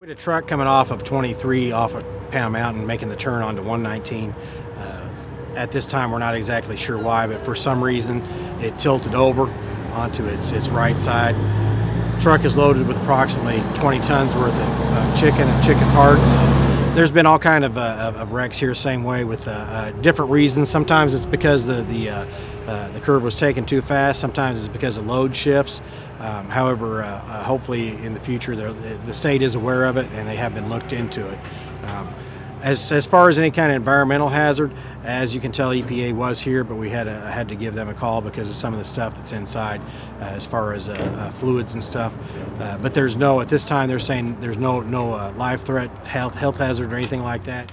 We had a truck coming off of 23 off of Pound Mountain making the turn onto 119. At this time we're not exactly sure why, but for some reason it tilted over onto its right side. The truck is loaded with approximately 20 tons worth of chicken and chicken parts. There's been all kind of wrecks here, same way, with different reasons. Sometimes it's because the curve was taken too fast. Sometimes it's because of load shifts. However, hopefully in the future the state is aware of it and they have been looked into it. As far as any kind of environmental hazard, as you can tell, EPA was here, but we had to give them a call because of some of the stuff that's inside, as far as fluids and stuff. But there's no, at this time, they're saying there's no life threat, health hazard, or anything like that.